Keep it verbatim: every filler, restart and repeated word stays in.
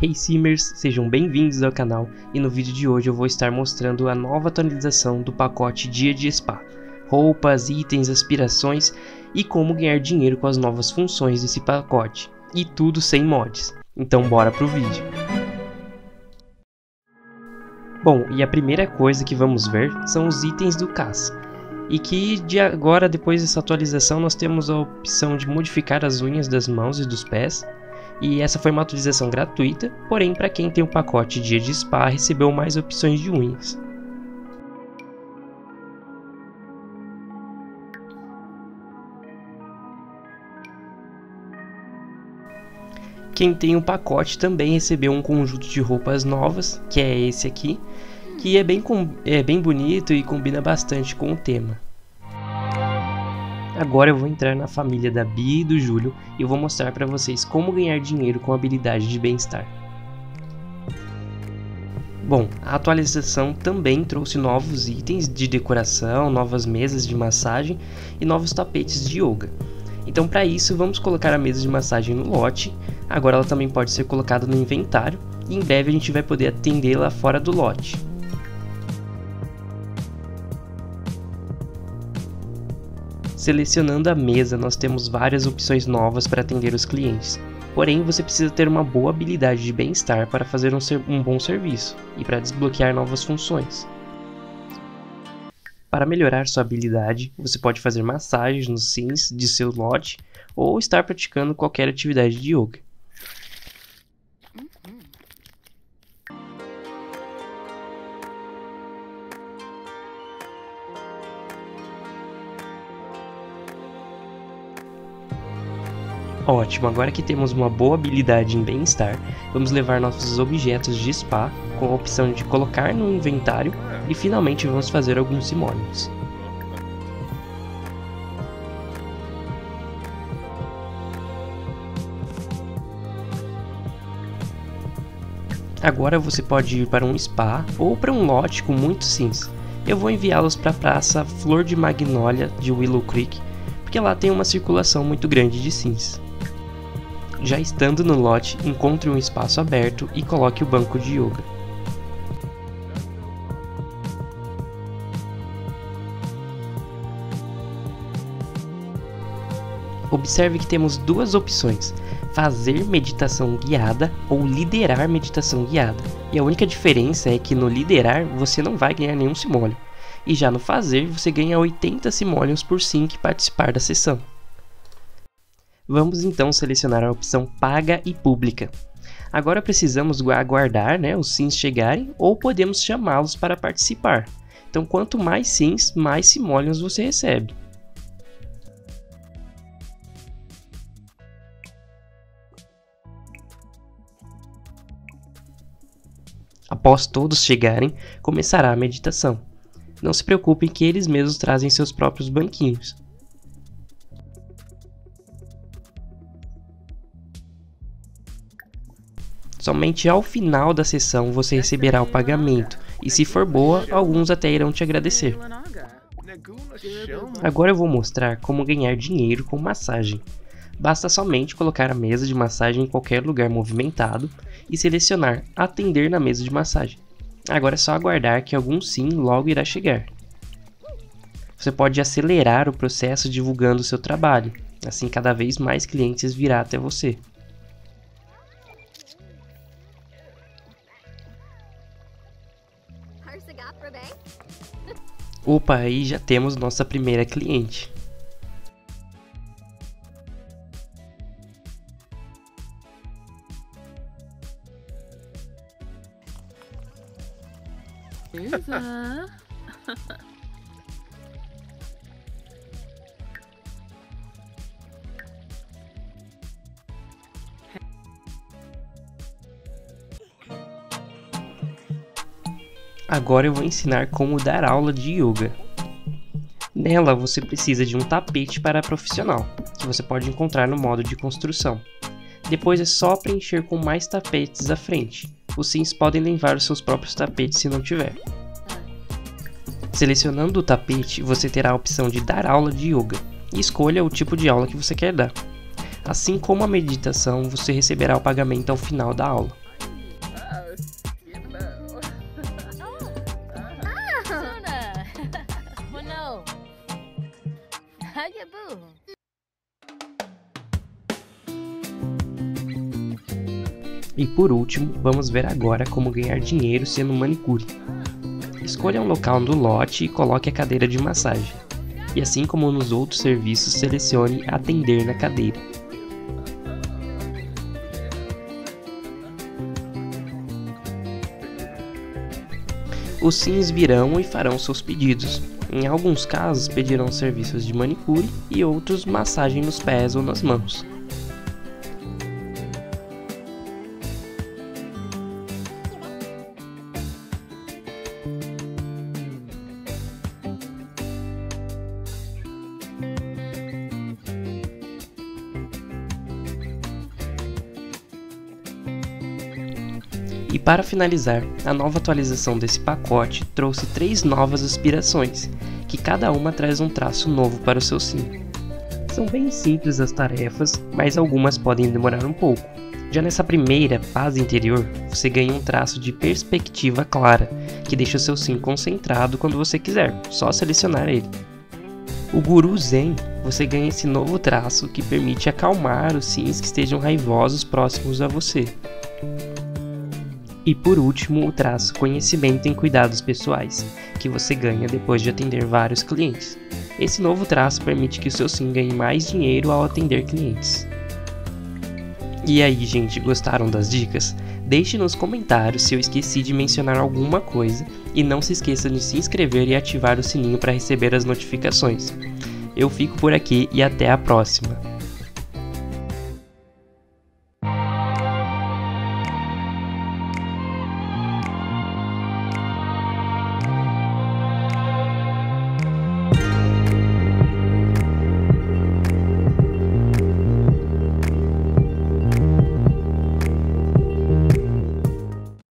Hey Simmers, sejam bem-vindos ao canal e no vídeo de hoje eu vou estar mostrando a nova atualização do pacote Dia de Spa, roupas, itens, aspirações e como ganhar dinheiro com as novas funções desse pacote, e tudo sem mods, então bora pro vídeo. Bom, e a primeira coisa que vamos ver são os itens do C A S. E que de agora, depois dessa atualização, nós temos a opção de modificar as unhas das mãos e dos pés. E essa foi uma atualização gratuita, porém para quem tem o pacote Dia de Spa recebeu mais opções de unhas. Quem tem o pacote também recebeu um conjunto de roupas novas, que é esse aqui, que é bem, é bem bonito e combina bastante com o tema. Agora eu vou entrar na família da Bia e do Júlio e vou mostrar para vocês como ganhar dinheiro com a habilidade de bem-estar. Bom, a atualização também trouxe novos itens de decoração, novas mesas de massagem e novos tapetes de yoga. Então para isso vamos colocar a mesa de massagem no lote, agora ela também pode ser colocada no inventário e em breve a gente vai poder atendê-la fora do lote. Selecionando a mesa, nós temos várias opções novas para atender os clientes, porém você precisa ter uma boa habilidade de bem-estar para fazer um, um bom serviço e para desbloquear novas funções. Para melhorar sua habilidade, você pode fazer massagens nos sims de seu lote ou estar praticando qualquer atividade de yoga. Ótimo, agora que temos uma boa habilidade em bem-estar, vamos levar nossos objetos de spa com a opção de colocar no inventário e finalmente vamos fazer alguns simônicos. Agora você pode ir para um spa ou para um lote com muitos sims. Eu vou enviá-los para a praça Flor de Magnólia de Willow Creek, porque lá tem uma circulação muito grande de sims. Já estando no lote, encontre um espaço aberto e coloque o banco de yoga. Observe que temos duas opções, fazer meditação guiada ou liderar meditação guiada. E a única diferença é que no liderar você não vai ganhar nenhum simônio, e já no fazer você ganha oitenta simônios por sim que participar da sessão. Vamos então selecionar a opção paga e pública. Agora precisamos aguardar, né, os sims chegarem ou podemos chamá-los para participar. Então quanto mais sims, mais simônios você recebe. Após todos chegarem, começará a meditação. Não se preocupem que eles mesmos trazem seus próprios banquinhos. Somente ao final da sessão você receberá o pagamento, e se for boa, alguns até irão te agradecer. Agora eu vou mostrar como ganhar dinheiro com massagem. Basta somente colocar a mesa de massagem em qualquer lugar movimentado e selecionar atender na mesa de massagem. Agora é só aguardar que algum sim logo irá chegar. Você pode acelerar o processo divulgando o seu trabalho, assim cada vez mais clientes virá até você. Opa, aí já temos nossa primeira cliente. Agora eu vou ensinar como dar aula de yoga. Nela você precisa de um tapete para profissional, que você pode encontrar no modo de construção. Depois é só preencher com mais tapetes à frente. Os sims podem levar os seus próprios tapetes se não tiver. Selecionando o tapete, você terá a opção de dar aula de yoga e escolha o tipo de aula que você quer dar. Assim como a meditação, você receberá o pagamento ao final da aula. olha burro. E por último, vamos ver agora como ganhar dinheiro sendo manicure. Escolha um local do lote e coloque a cadeira de massagem. E assim como nos outros serviços, selecione atender na cadeira. Os sims virão e farão seus pedidos. Em alguns casos pedirão serviços de manicure e outros massagem nos pés ou nas mãos. E para finalizar, a nova atualização desse pacote trouxe três novas aspirações, que cada uma traz um traço novo para o seu sim. São bem simples as tarefas, mas algumas podem demorar um pouco. Já nessa primeira, paz interior, você ganha um traço de perspectiva clara, que deixa o seu sim concentrado quando você quiser, só selecionar ele. O guru zen, você ganha esse novo traço que permite acalmar os sims que estejam raivosos próximos a você. E por último, o traço conhecimento em cuidados pessoais, que você ganha depois de atender vários clientes. Esse novo traço permite que o seu sim ganhe mais dinheiro ao atender clientes. E aí, gente, gostaram das dicas? Deixe nos comentários se eu esqueci de mencionar alguma coisa e não se esqueça de se inscrever e ativar o sininho para receber as notificações. Eu fico por aqui e até a próxima!